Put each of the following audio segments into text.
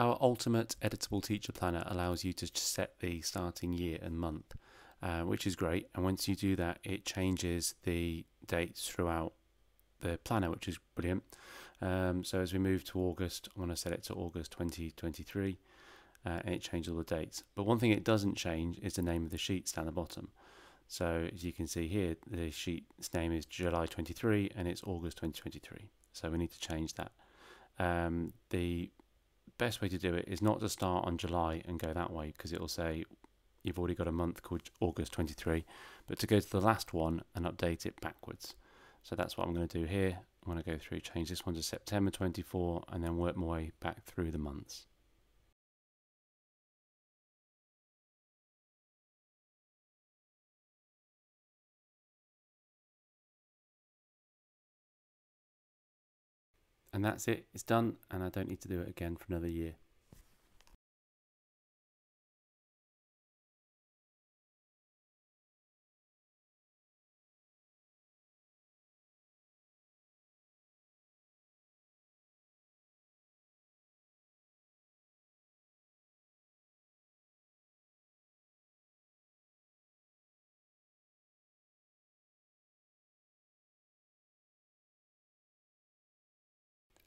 Our ultimate editable teacher planner allows you to set the starting year and month, which is great. And once you do that, it changes the dates throughout the planner, which is brilliant. So as we move to August, I want to set it to August 2023, and it changes all the dates. But one thing it doesn't change is the name of the sheets down the bottom. So as you can see here, the sheet's name is July 23 and it's August 2023. So we need to change that. The best way to do it is not to start on July and go that way, because it will say you've already got a month called August 23, but to go to the last one and update it backwards. So that's what I'm going to do here. I'm going to go through, change this one to September 24, and then work my way back through the months. And that's it, it's done, and I don't need to do it again for another year.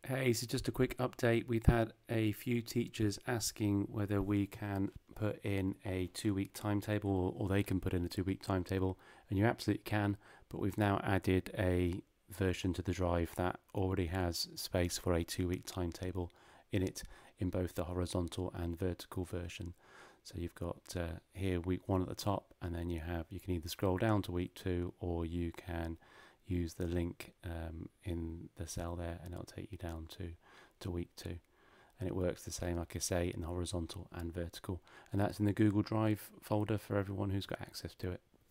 Hey, so just a quick update. We've had a few teachers asking whether we can put in a 2-week timetable, or they can put in a 2-week timetable, and you absolutely can, but we've now added a version to the drive that already has space for a 2-week timetable in it, in both the horizontal and vertical version. So you've got here week 1 at the top, and then you can either scroll down to week 2, or you can use the link in the cell there, and it'll take you down to week 2. And it works the same, like I say, in horizontal and vertical. And that's in the Google Drive folder for everyone who's got access to it.